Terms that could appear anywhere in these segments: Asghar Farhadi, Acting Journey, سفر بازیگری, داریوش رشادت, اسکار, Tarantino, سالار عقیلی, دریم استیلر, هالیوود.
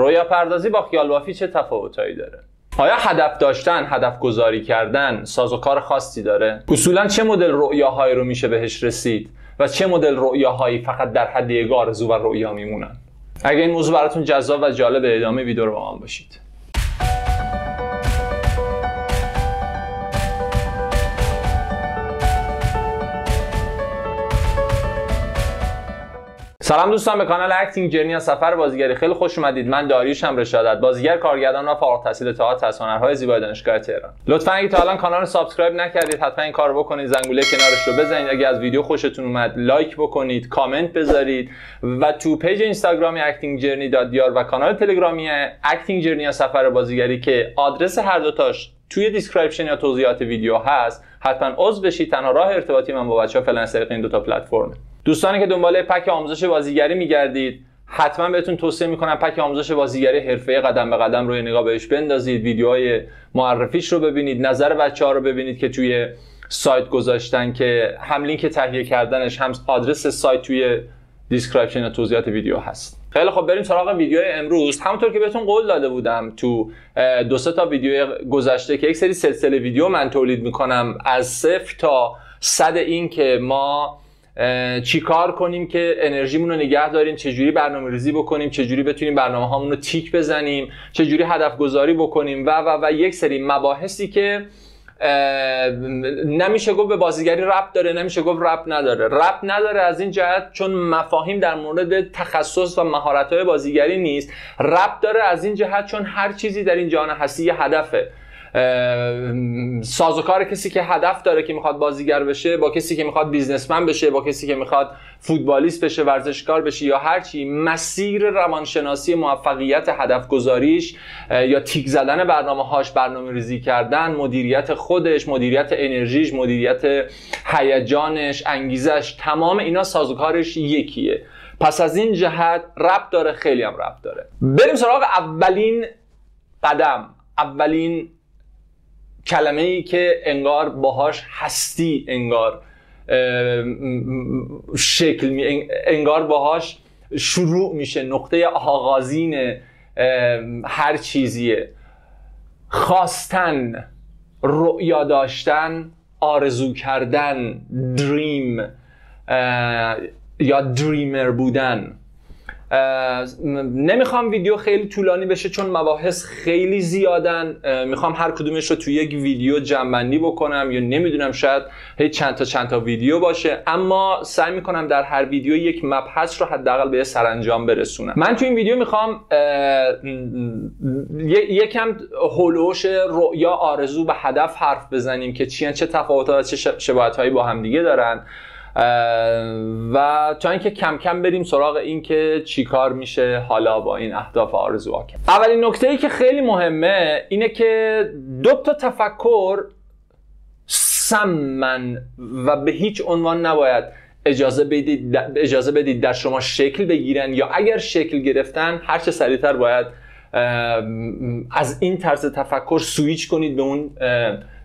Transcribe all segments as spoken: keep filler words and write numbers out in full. رویا پردازی با خیال بافی چه تفاوتایی داره؟ آیا هدف داشتن، هدف گذاری کردن سازوکار خاصی داره؟ اصولاً چه مدل رؤیاهایی رو میشه بهش رسید و چه مدل رؤیاهایی فقط در حد یک آرزو و رؤیا میمونن؟ اگه این موضوع براتون جذاب و جالب، ادامه ویدیو رو با من باشید. سلام دوستان، به کانال اکتینگ جرنی از سفر بازیگری خیلی خوش اومدید. من داریوشم رشادت، بازیگر، کارگردان و فارغ التحصیل تئاتر از هنرهای زیبای دانشگاه تهران. لطفا اگه تا الان کانال رو سابسکرایب نکردید حتما این کارو بکنید، زنگوله کنارش رو بزنید. اگه از ویدیو خوشتون اومد لایک بکنید، کامنت بذارید و تو پیج اینستاگرامی اکتینگ جرنی دات دیار و کانال تلگرامی اکتینگ جرنی از سفر بازیگری که آدرس هر دو تاش توی دیسکریپشن یا توضیحات ویدیو هست حتما عضو بشید. تنها راه ارتباطی من با بچه‌ها فعلا از طریق این دو تا پلتفرم. دوستانی که دنبال پک آموزش بازیگری میگردید حتما بهتون توصیه میکنم پک آموزش بازیگری حرفه‌ای قدم به قدم روی نگاه بهش بندازید، ویدیوهای معرفیش رو ببینید، نظر بچه‌ها رو ببینید که توی سایت گذاشتن که هم لینک تهیه کردنش هم آدرس سایت توی دیسکریپشن و توضیحات ویدیو هست. خیلی خب، بریم سراغ ویدیو امروز. همونطور که بهتون قول داده بودم تو دو سه تا ویدیو گذشته که یک سری سلسله ویدیو من تولید میکنم از صفر تا صد، این که ما چی کار کنیم که انرژیمون رو نگه داریم، چجوری برنامه‌ریزی بکنیم، چجوری بتونیم برنامه هامون رو تیک بزنیم، چجوری هدف گذاری بکنیم و و و یک سری مباحثی که نمیشه گفت به بازیگری ربط داره، نمیشه گفت ربط نداره. ربط نداره از این جهت چون مفاهیم در مورد تخصص و مهارت‌های بازیگری نیست. ربط داره از این جهت چون هر چیزی در این جهان هستی یه هدفه. سازوکار کسی که هدف داره که میخواد بازیگر بشه با کسی که میخواد بیزنسمن بشه، با کسی که میخواد فوتبالیست بشه، ورزشکار بشه یا هر چی، مسیر روانشناسی موفقیت، هدف گذاریش یا تیک زدن برنامه‌هاش، برنامه‌ریزی کردن، مدیریت خودش، مدیریت انرژیش، مدیریت هیجانش، انگیزش، تمام اینا سازوکارش یکیه. پس از این جهت ربط داره، خیلی هم ربط داره. بریم سراغ اولین قدم، اولین کلمه ای که انگار باهاش هستی انگار شکل می، انگار باهاش شروع میشه، نقطه آغازین هر چیزیه. خواستن، رؤیا داشتن، آرزو کردن، دریم یا دریمر بودن. نمیخوام ویدیو خیلی طولانی بشه چون مباحث خیلی زیادن، میخوام هر کدومش رو توی یک ویدیو جمع‌بندی بکنم یا نمیدونم شاید هی چند تا چند تا ویدیو باشه، اما سعی میکنم در هر ویدیو یک مبحث رو حداقل به سرانجام برسونم. من توی این ویدیو میخوام یکم هولوش رؤیا، آرزو و هدف حرف بزنیم که چی، چه تفاوت‌ها و چه شباهت‌هایی با هم دیگه دارن و تا اینکه کم کم بریم سراغ این که چی کار میشه حالا با این اهداف و آرزوها کرد. اولین نکته ای که خیلی مهمه اینه که دو تا تفکر سمن و به هیچ عنوان نباید اجازه بدید اجازه بدید در شما شکل بگیرن، یا اگر شکل گرفتن هر چه سریعتر باید از این طرز تفکر سویچ کنید به اون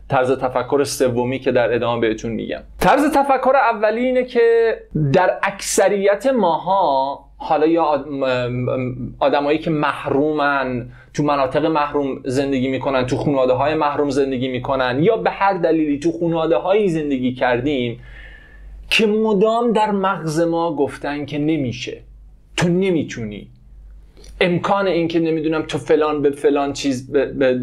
طرز تفکر سومی که در ادامه بهتون میگم. طرز تفکر اولی اینه که در اکثریت ماها، حالا یا آدمایی که محرومن، تو مناطق محروم زندگی میکنن، تو خانواده های محروم زندگی میکنن، یا به هر دلیلی تو خانواده هایی زندگی کردیم که مدام در مغز ما گفتن که نمیشه، تو نمیتونی، امکان این که نمیدونم تو فلان به فلان چیز به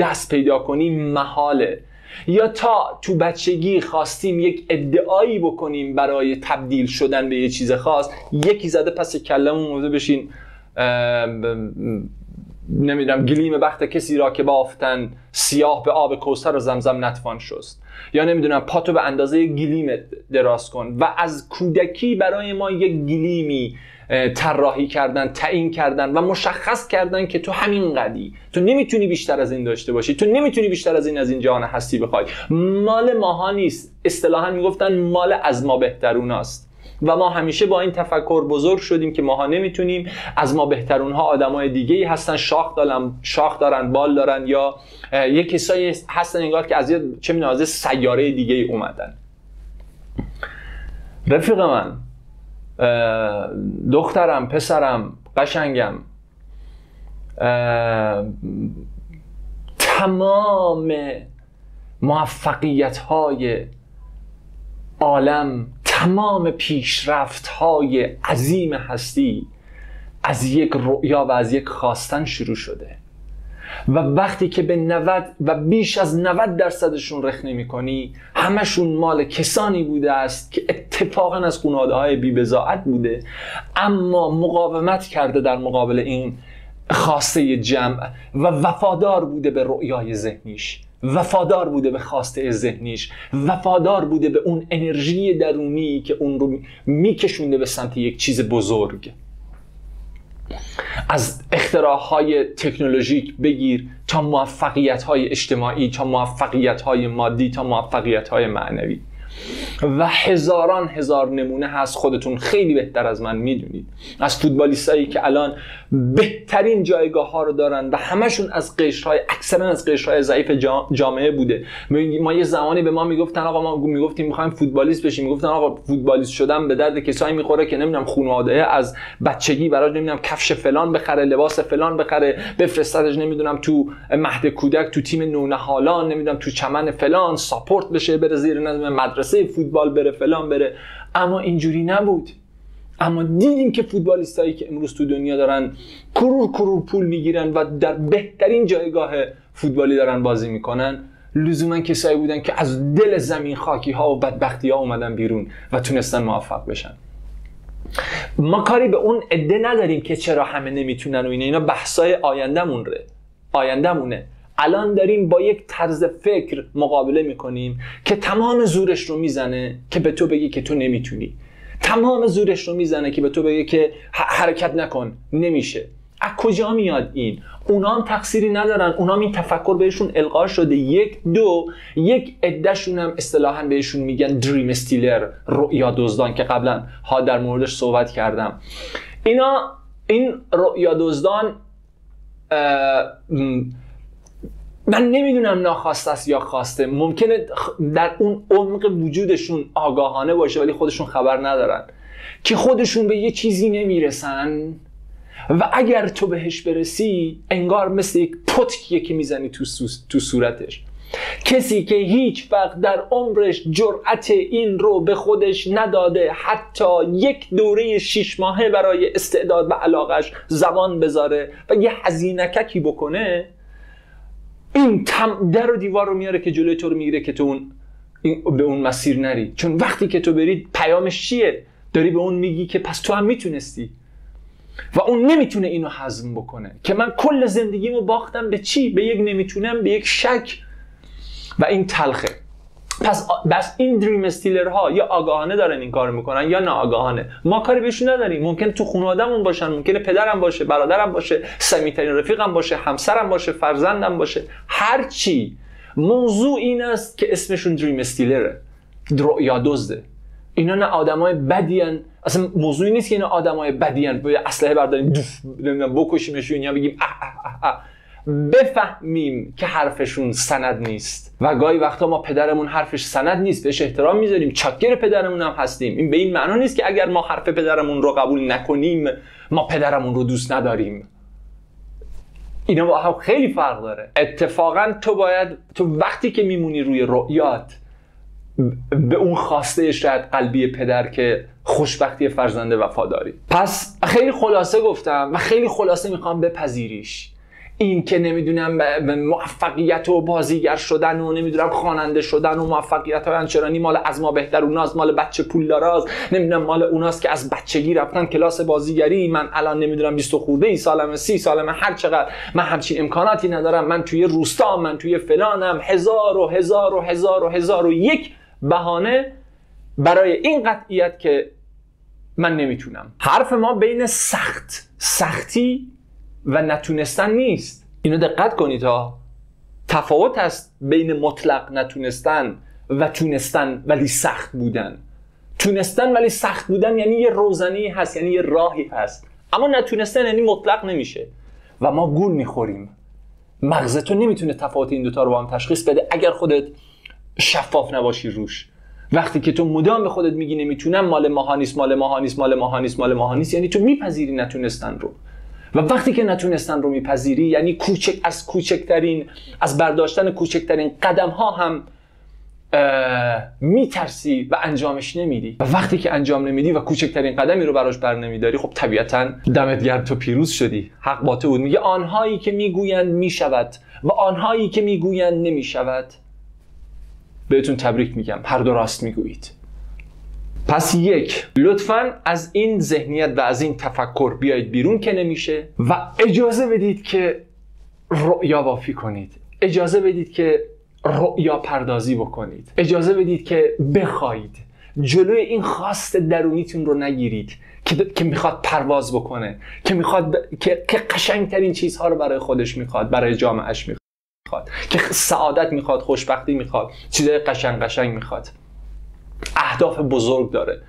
دست پیدا کنی محاله. یا تا تو بچگی خواستیم یک ادعایی بکنیم برای تبدیل شدن به یه چیز خاص، یکی زده پس کلمون موضوع بشین نمیدونم گلیم بخت کسی را که بافتن سیاه به آب کوثر و زمزم نتوان شست، یا نمیدونم پاتو به اندازه گلیمت دراز کن. و از کودکی برای ما یک گلیمی طراحی کردن، تعیین کردن و مشخص کردن که تو همین قدی، تو نمیتونی بیشتر از این داشته باشی، تو نمیتونی بیشتر از این از این جهان هستی بخوای، مال ماها نیست. اصطلاحا میگفتن مال از ما بهتروناست و ما همیشه با این تفکر بزرگ شدیم که ماها نمیتونیم، از ما بهترونها آدمای دیگه‌ای هستن، شاخ دارن، شاخ دارن، بال دارن، یا یه کسایی هستن انگار که از یه چه می‌دونم از سیاره دیگه‌ای اومدن. رفیق من، دخترم، پسرم، قشنگم، تمام موفقیت‌های عالم، تمام پیشرفت‌های عظیم هستی از یک رؤیا و از یک خواستن شروع شده و وقتی که به نود و بیش از نود درصدشون رخنه می‌کنی، همشون مال کسانی بوده است که اتفاقاً از خانواده‌های بی‌بضاعت بوده، اما مقاومت کرده در مقابل این خواسته جمع و وفادار بوده به رؤیای ذهنیش، وفادار بوده به خواسته ذهنیش، وفادار بوده به اون انرژی درونی که اون رو میکشونده به سمت یک چیز بزرگ. از اختراعهای تکنولوژیک بگیر تا موفقیت‌های اجتماعی، تا موفقیت‌های مادی، تا موفقیت‌های معنوی و هزاران هزار نمونه هست. خودتون خیلی بهتر از من میدونید از فوتبالیستایی که الان بهترین جایگاه ها رو دارن و همشون از قشرهای، اکثرا از قشرهای ضعیف جامعه بوده. ما یه زمانی به ما میگفتن آقا، ما میگفتیم میخوایم فوتبالیست بشیم، میگفتن آقا فوتبالیست شدن به درد کسایی میخوره که نمیدونم خانواده از بچگی براش نمیدونم کفش فلان بخره، لباس فلان بخره، بفرستادش نمیدونم تو مهد کودک، تو تیم نونهالان، نمیدونم تو چمن فلان ساپورت بشه، بره زیر نظم مدرسه فوتبال، بره فلان بره. اما اینجوری نبود. اما دیدیم که فوتبالیستایی که امروز تو دنیا دارن کرور کرور پول میگیرن و در بهترین جایگاه فوتبالی دارن بازی میکنن، لزوما کسایی بودن که از دل زمین خاکی ها و بدبختی ها اومدن بیرون و تونستن موفق بشن. ما کاری به اون عده نداریم که چرا همه نمیتونن و اینا اینا بحثای آیندهمونه. آیندهمونه. الان داریم با یک طرز فکر مقابله میکنیم که تمام زورش رو میزنه که به تو بگی که تو نمیتونی، تمام زورش رو میزنه که به تو بگی که حرکت نکن، نمیشه. از کجا میاد این؟ اونا هم تقصیری ندارن، اونا هم این تفکر بهشون القا شده. یک دو یک عده‌شون هم اصطلاحاً بهشون میگن دریم استیلر، رؤیا دزدان، که قبلا ها در موردش صحبت کردم. اینا این رؤیا دزدان من نمیدونم ناخواسته است یا خواسته، ممکنه در اون عمق وجودشون آگاهانه باشه ولی خودشون خبر ندارن که خودشون به یه چیزی نمیرسن و اگر تو بهش برسی انگار مثل یک پتکیه که میزنی تو, تو صورتش. کسی که هیچ وقت در عمرش جرأت این رو به خودش نداده حتی یک دوره شیش ماهه برای استعداد و علاقش زبان بذاره و یه هزینککی بکنه، این تم در و دیوار رو میاره که جلوی تو رو میگیره که تو اون به اون مسیر نری. چون وقتی که تو برید پیامش چیه؟ داری به اون میگی که پس تو هم میتونستی و اون نمیتونه اینو هضم بکنه که من کل زندگیمو باختم به چی؟ به یک نمیتونم، به یک شک، و این تلخه. پس بس این دریم استیلرها یا آگاهانه دارن این کارو میکنن یا ناآگاهانه. ما کاری بهشون نداریم. ممکنه تو خانواده‌مون باشن، ممکنه پدرم باشه، برادرم باشه، صمیمی‌ترین رفیقم باشه، همسرم باشه، فرزندم باشه، هر چی. موضوع این است که اسمشون دریم استیلره، رؤیا دزده. اینا نه آدمای بدین، اصلا موضوعی نیست که اینا آدمای بدین، با اسلحه برداریم نمیدونم بکشیمشون یا بگیم اه اه اه اه. بفهمیم که حرفشون سند نیست و گاهی وقتا ما پدرمون حرفش سند نیست بهش احترام میذاریم، چاکر پدرمون هم هستیم. این به این معنا نیست که اگر ما حرف پدرمون رو قبول نکنیم ما پدرمون رو دوست نداریم. اینا با هم خیلی فرق داره. اتفاقا تو باید تو وقتی که میمونی روی رؤیات به اون خواسته شاید قلبی پدر که خوشبختی فرزنده وفاداری. پس خیلی خلاصه گفتم و خیلی خلاصه میخوام بپذیریش. این که نمیدونم موفقیت و بازیگر شدن و نمیدونم خواننده شدن و موفقیت های آنچنانی مال از ما بهتر اوناست، مال بچه پولداراست، نمیدونم مال اوناست که از بچگی رفتن کلاس بازیگری، من الان نمیدونم بیست خورده ای سالمه، سی سالمه، هر چقدر من همچین امکاناتی ندارم، من توی روستا، من توی فلانم، هزار و هزار و هزار و هزار و یک بهانه برای این قطعیت که من نمیتونم. حرف ما بین سخت سختی و نتونستن نیست. اینو دقت کنید ها. تفاوت هست بین مطلق نتونستن و تونستن ولی سخت بودن. تونستن ولی سخت بودن یعنی یه روزنی هست، یعنی یه راهی هست، اما نتونستن یعنی مطلق نمیشه و ما گول میخوریم. مغزتو نمیتونه تفاوت این دوتا رو با هم تشخیص بده اگر خودت شفاف نباشی روش. وقتی که تو مدام به خودت میگی نمیتونم، مال ماها نیست، مال ماها نیست، مال ماها نیست، مال ماها نیست، یعنی تو میپذیری نتونستن رو و وقتی که نتونستن رو میپذیری، یعنی کوچک از کوچکترین از برداشتن کوچکترین قدم ها هم میترسی و انجامش نمیدی، و وقتی که انجام نمیدی و کوچکترین قدمی رو براش بر نمیداری، خب طبیعتا دمت گرم، تو پیروز شدی، حق با تو بود. میگه آنهایی که میگویند میشود و آنهایی که میگویند نمیشود، بهتون تبریک میگم، هر دو راست میگویید. پس یک، لطفاً از این ذهنیت و از این تفکر بیایید بیرون که نمیشه، و اجازه بدید که رؤیا وافی کنید، اجازه بدید که رؤیا پردازی بکنید، اجازه بدید که بخواید، جلوی این خواست درونیتون رو نگیرید که که میخواد پرواز بکنه، که میخواد ب... که که قشنگترین چیزها رو برای خودش میخواد، برای جامعهش میخواد، که سعادت میخواد، خوشبختی میخواد، چیزای قشنگ قشنگ میخواد، اهداف بزرگ داره.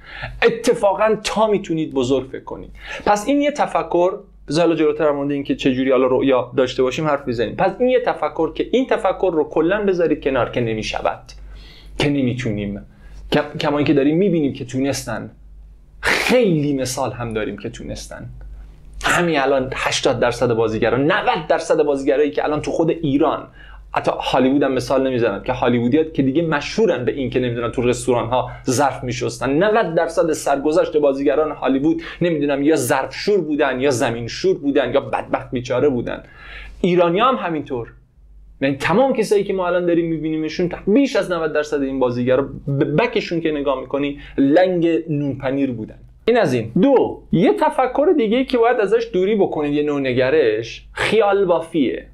اتفاقا تا میتونید بزرگ فکر کنید. پس این یه تفکر، بذار جلوتر مونده این که چجوری حالا رؤیا داشته باشیم حرف بزنیم. پس این یه تفکر که این تفکر رو کلا بذارید کنار، که نمیشود، که نمیتونیم، کما اینکه داریم میبینیم که تونستن، خیلی مثال هم داریم که تونستن. همین الان هشتاد درصد بازیگران، نود درصد بازیگرایی که الان تو خود ایران، حتی هالیوود هم مثال نمیزنم که هالیوودی‌ها که دیگه مشهورن به این که نمیدونن تو رستوران‌ها ظرف میشستن، نود درصد سرگذشت بازیگران هالیوود نمیدونم یا ظرفشور بودن یا زمینشور بودن یا بدبخت بیچاره بودن. ایرانی‌ها هم همینطور، یعنی تمام کسایی که ما الان داریم میبینیمشون، بیش از نود درصد این بازیگرا به بکشون که نگاه میکنی لنگ نون پنیر بودن. این از این. دو، یه تفکر دیگه که باید ازش دوری بکنید، یه نوع نگرش، خیال بافیه.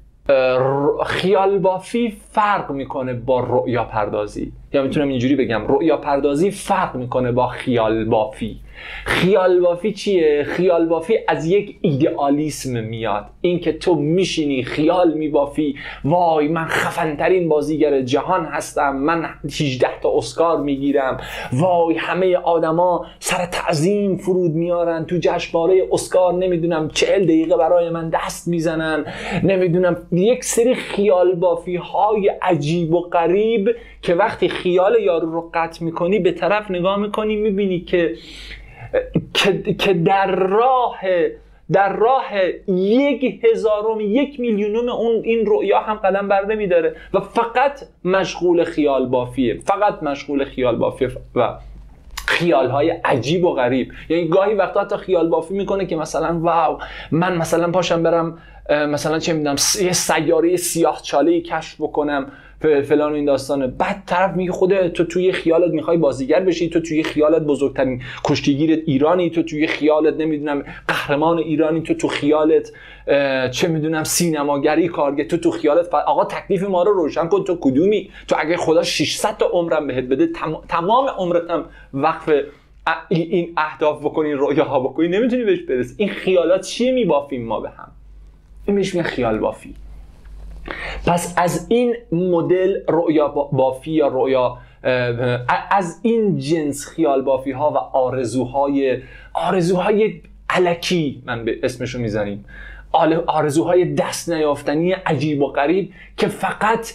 خیال بافی فرق میکنه با رؤیا پردازی، یا میتونم اینجوری بگم رؤیا پردازی فرق میکنه با خیال بافی. خیال بافی چیه؟ خیال بافی از یک ایدئالیسم میاد، اینکه تو میشینی خیال میبافی، وای من خفن ترین بازیگر جهان هستم، من هجده تا اسکار میگیرم، وای همه آدما سر تعظیم فرود میارن، تو جشنواره اسکار نمیدونم چهل دقیقه برای من دست میزنن، نمیدونم یک سری خیال بافی های عجیب و غریب که وقتی خیال یارو رو قطع میکنی، به طرف نگاه میکنی میبینی که که در راه در راه یک هزارم یک میلیونم اون این رؤیا هم قدم بر نمیداره و فقط مشغول خیال بافیه، فقط مشغول خیال بافیه و خیال های عجیب و غریب. یعنی گاهی وقتا حتی خیال بافی میکنه که مثلا واو من مثلا پاشم برم مثلا چه میدونم یه سیاره سیاه چاله کشف بکنم فلان و این داستانه، بعد طرف میگه خودت تو توی خیالت میخوای بازیگر بشی، تو توی خیالت بزرگترین کشتیگیر ایرانی، تو توی خیالت نمیدونم قهرمان ایرانی، تو تو خیالت چه میدونم سینماگری کارگه، تو تو خیالت ف... آقا تکلیف ما رو روشن کن، تو کدومی؟ تو اگه خدا ششصد تا عمرم بهت بده، تم... تمام عمرتم وقف این اهداف بکنی، این رؤیاها بکنی، نمیتونی بهش برسی. این خیالات چیه میبافیم ما به هم، این بهش میگن خیال بافی. پس از این مدل رؤیا بافی یا رؤیا از این جنس خیال بافی ها و آرزوهای آرزوهای الکی من به اسمشو میزنیم، آرزوهای دست نیافتنی عجیب و غریب که فقط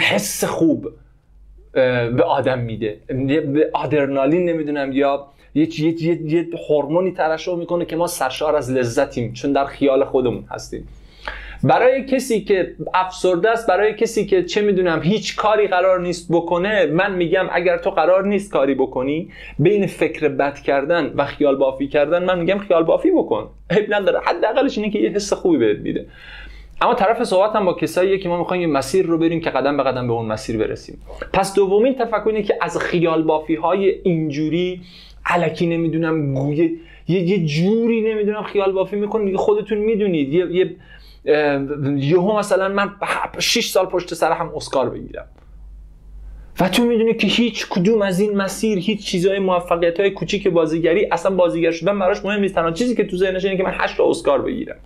حس خوب به آدم میده، به آدرنالین نمیدونم یا یه یه یه هورمونی ترشح میکنه که ما سرشار از لذتیم چون در خیال خودمون هستیم. برای کسی که افسرده است، برای کسی که چه میدونم هیچ کاری قرار نیست بکنه، من میگم اگر تو قرار نیست کاری بکنی، بین فکر بد کردن و خیال بافی کردن، من میگم خیال بافی بکن، عیب نداره، حداقلش اینه که یه حس خوبی بهت میده. اما طرف صحبتم با کساییه که ما میخوایم یه مسیر رو بریم که قدم به قدم به اون مسیر برسیم. پس دومین تفکر اینه که از خیال بافی های اینجوری الکی نمیدونم گویه یه, یه جوری نمیدونم خیال بافی میکنید، خودتون میدونید یه, یه یهو مثلا من شش سال پشت سر هم اسکار بگیرم و تو میدونی که هیچ کدوم از این مسیر، هیچ چیزای موفقیت‌های کوچیک بازیگری، اصلا بازیگر شدن براش مهم نیست، تنها چیزی که تو ذهنش اینه که من هشت تا اسکار بگیرم.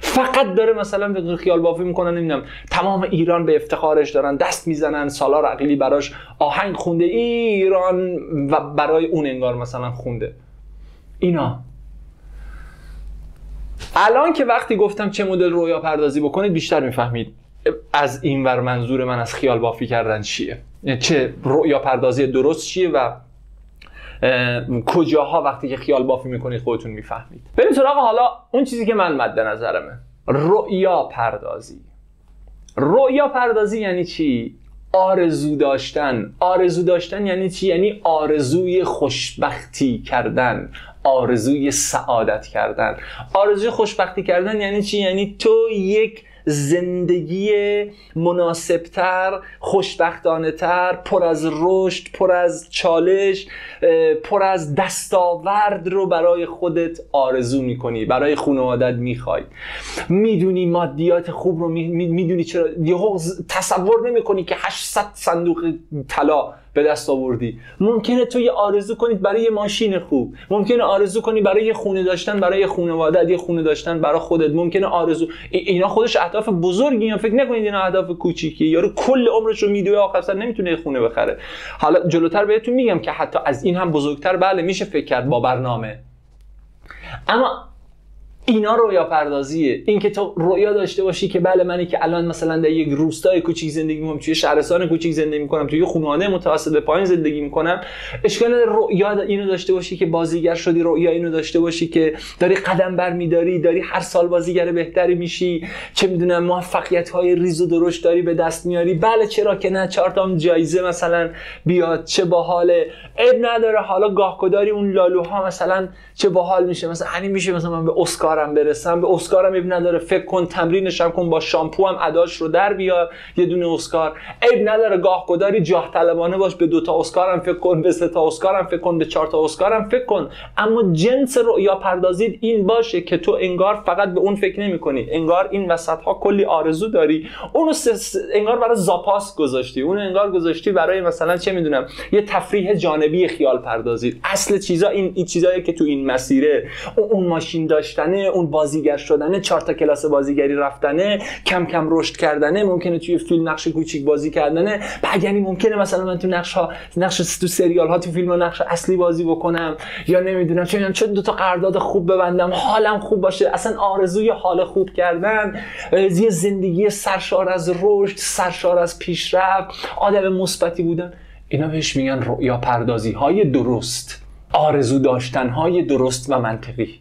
فقط داره مثلا به خیال بافی میکنه، نمیدونم تمام ایران به افتخارش دارن دست میزنن، سالار عقیلی براش آهنگ خونده ایران و برای اون انگار مثلا خونده. اینا الان که وقتی گفتم چه مدل رویا پردازی بکنید، بیشتر میفهمید از این ور منظور من از خیال بافی کردن چیه، چه رویا پردازی درست چیه و کجاها وقتی که خیال بافی میکنید خودتون میفهمید. بریم سراغ حالا اون چیزی که من مد نظرمه، رؤیا پردازی. رؤیا پردازی یعنی چی؟ آرزو داشتن. آرزو داشتن یعنی چی؟ یعنی آرزوی خوشبختی کردن، آرزوی سعادت کردن. آرزوی خوشبختی کردن یعنی چی؟ یعنی تو یک زندگی مناسبتر، خوشبختانه‌تر، پر از رشد، پر از چالش، پر از دستاورد رو برای خودت آرزو میکنی، برای خانوادت میخوای. میدونی مادیات خوب رو میدونی، چرا یهو تصور نمیکنی که هشتصد صندوق طلا به دست آوردی. ممکنه تو یه آرزو کنید برای ماشین خوب، ممکنه آرزو کنی برای خونه داشتن، برای خانواده‌ات، یه خونه داشتن برای خودت، ممکنه آرزو. اینا خودش اهداف بزرگی، فکر نکنید اینا اهداف کوچیکی. یارو کل عمرش رو میدوه آخر سر نمیتونه خونه بخره. حالا جلوتر بهتون میگم که حتی از این هم بزرگتر بله میشه فکر کرد با برنامه. اما اینا رویا پردازیه. این که تو رویا داشته باشی که بله منی که الان مثلا در یک روستای کوچیک زندگی میکنم، توی شهرستان کوچیک زندگی میکنم، توی خانواده متوسط به پایین زندگی میکنم، اشکال رویا اینو داشته باشی که بازیگر شدی، رویا اینو داشته باشی که داری قدم برمیداری، داری هر سال بازیگر بهتری میشی، چه میدونم موفقیت های ریز و درشت داری به دست میاری. بله چرا که نه، چهار تا جایزه مثلا بیاد چه باحاله، اب نداره. حالا گاهگداری اون لالوها مثلا چه باحال میشه، مثلا همین میشه مثلا من به اسکار هم برسم، به اسکارم اب نداره، فکر کن تمرینش هم کن، با شامپو هم اداش رو در بیار یه دونه اسکار، اب نداره. گاه گداری جاه طلبانه باش، به دو تا اسکارم فکر کن، به سه تا اسکارم فکر کن، به چهار تا اسکارم فکر کن. اما جنس رؤیا پردازید این باشه که تو انگار فقط به اون فکر نمی‌کنی، انگار این وسط‌ها کلی آرزو داری، اونو س... انگار برای زاپاس گذاشتی، اونو انگار گذاشتی برای مثلا چه میدونم یه تفریح جانبی خیال پردازید. اصل چیزا این, این چیزایی که تو این مسیره، اون ماشین داشتن، اون بازیگر شدنه، چهار تا کلاس بازیگری رفتنه، کم کم رشد کردنه، ممکنه توی فیلم نقش کوچیک بازی کردنه، بعد یعنی ممکنه مثلا من تو نقش ها نقش تو سریال ها تو فیلم ها نقش اصلی بازی بکنم، یا نمیدونم چون چون دو تا قرارداد خوب ببندم، حالم خوب باشه. اصلا آرزوی حال خوب کردن، یه زندگی سرشار از رشد، سرشار از پیشرفت، آدم مثبتی بودن، اینا بهش میگن رؤیا پردازی های درست، آرزو داشتن های درست و منطقی.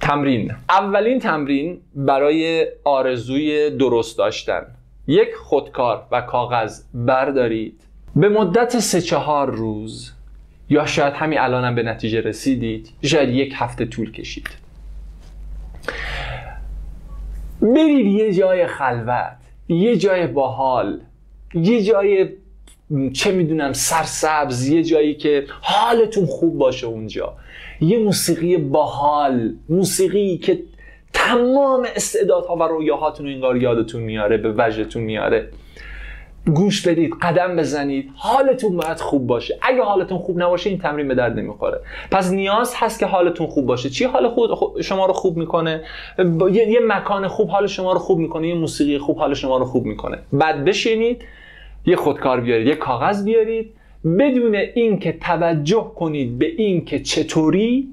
تمرین، اولین تمرین برای آرزوی درست داشتن، یک خودکار و کاغذ بردارید، به مدت سه چهار روز یا شاید همین الانم به نتیجه رسیدید، شاید یک هفته طول کشید، برید یه جای خلوت، یه جای باحال، یه جای چه میدونم سرسبز، یه جایی که حالتون خوب باشه اونجا، یه موسیقی باحال، موسیقی که تمام استعدادها و رویاهاتون رو انگار یادتون میاره، به وجدتون میاره، گوش بدید، قدم بزنید، حالتون باید خوب باشه. اگه حالتون خوب نباشه این تمرین به درد نمیخوره. پس نیاز هست که حالتون خوب باشه. چی حال خود شما رو خوب میکنه؟ یه،, یه مکان خوب حال شما رو خوب میکنه، یه موسیقی خوب حال شما رو خوب میکنه. بعد بشینید، یه خودکار بیارید، یه کاغذ بیارید، بدون اینکه توجه کنید به اینکه چطوری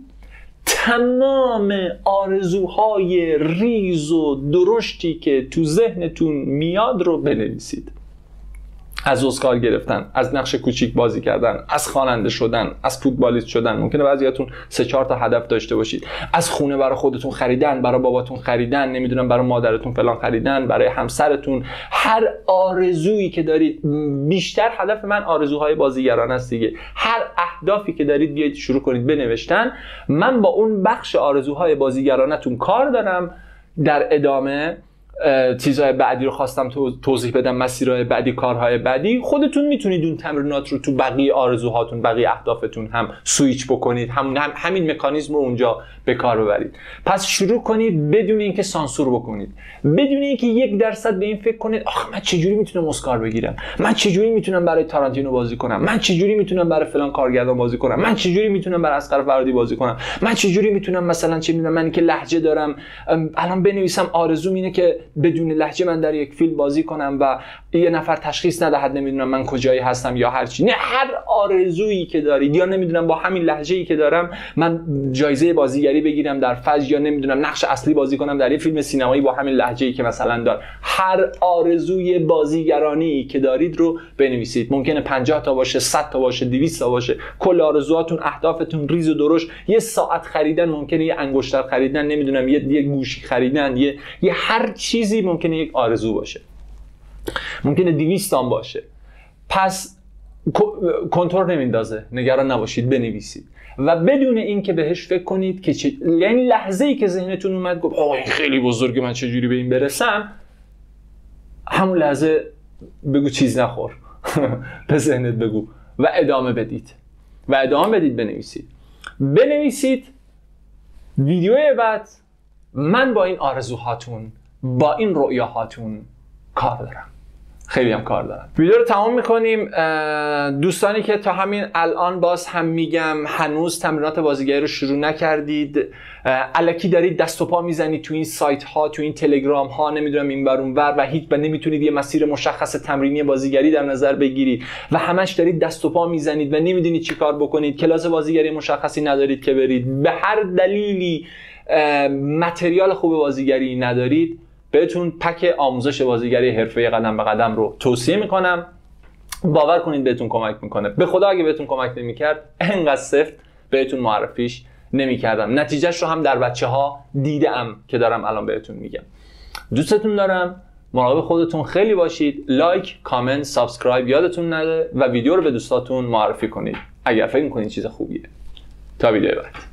تمام آرزوهای ریز و درشتی که تو ذهنتون میاد رو بنویسید. از اسکار گرفتن، از نقش کوچیک بازی کردن، از خواننده شدن، از فوتبالیست شدن، ممکنه بعضیاتون سه چهار تا هدف داشته باشید، از خونه برای خودتون خریدن، برای باباتون خریدن، نمیدونم برای مادرتون فلان خریدن، برای همسرتون، هر آرزویی که دارید. بیشتر هدف من آرزوهای بازیگران است دیگه. هر اهدافی که دارید بیاید شروع کنید بنوشتن. من با اون بخش آرزوهای بازیگرانتون کار دارم. در ادامه چیزهای بعدی رو خواستم توضیح بدم، مسیرهای بعدی، کارهای بعدی. خودتون میتونید اون تمرینات رو تو بقیه آرزوهاتون، بقیه اهدافتون هم سویچ بکنید، هم همین مکانیزم رو اونجا به کار ببرید. پس شروع کنید بدون اینکه سانسور بکنید، بدون اینکه یک درصد به این فکر کنید آخ من چجوری میتونم اسکار بگیرم، من چجوری میتونم برای تارانتینو بازی کنم، من چجوری میتونم برای فلان کارگردان بازی کنم، من چجوری میتونم برای اصغر فرهادی بازی کنم، من چجوری میتونم مثلا چه میدونم من که لهجه دارم الان بنویسم آرزوم اینه که بدون لهجه من در یک فیلم بازی کنم و یه نفر تشخیص ندهد نمیدونم من کجایی هستم یا هر چی. نه، هر آرزویی که دارید، یا نمیدونم با همین لهجه‌ای که دارم من جایزه بازیگری بگیرم در فجر، یا نمیدونم نقش اصلی بازی کنم در یه فیلم سینمایی با همین لهجه‌ای که مثلا دارم، هر آرزوی بازیگرانی که دارید رو بنویسید. ممکنه پنجاه تا باشه، صد تا باشه، دویست تا باشه. کل آرزوهاتون، اهدافتون ریز و درشت. یه ساعت خریدن، ممکنه یه انگشتر خریدن، نمیدونم یه یه گوشی خریدن، یه یه هر چیزی ممکنه یک آرزو باشه. ممکنه دویست تا باشه. پس کنترل نمیندازه، نگران نباشید، بنویسید و بدون اینکه بهش فکر کنید که چه... یعنی لحظه ای که ذهنتون اومد گفت آه این خیلی بزرگه، من چجوری به این برسم، همون لحظه بگو چیز نخور به ذهنت بگو و ادامه بدید و ادامه بدید بنویسید بنویسید ویدیوی بعد من با این آرزوهاتون، با این رؤیاهاتون کار دارم، خیلی هم کار دارم. ویدیو رو تمام میکنیم. دوستانی که تا همین الان باز هم میگم هنوز تمرینات بازیگری رو شروع نکردید، الکی دارید دست و پا میزنید تو این سایت ها، تو این تلگرام ها، نمیدونم این بر اون بر و هیچ و نمیتونید یه مسیر مشخص تمرینی بازیگری در نظر بگیرید و همش دارید دست و پا میزنید و نمیدونید چی کار بکنید، کلاس بازیگری مشخصی ندارید که برید، به هر دلیلی متریال خوب بازیگری ندارید، بهتون پک آموزش بازیگری حرفه‌ای قدم به قدم رو توصیه میکنم. باور کنید بهتون کمک میکنه. به خدا اگه بهتون کمک نمیکرد انقدر سفت بهتون معرفیش نمیکردم. نتیجهش رو هم در بچه ها دیدم که دارم الان بهتون میگم. دوستتون دارم. مراقب خودتون خیلی باشید. لایک، کامنت، سابسکرایب یادتون نره و ویدیو رو به دوستاتون معرفی کنید اگر فکر میکنید چیز خوبیه. تا ویدیو بعد.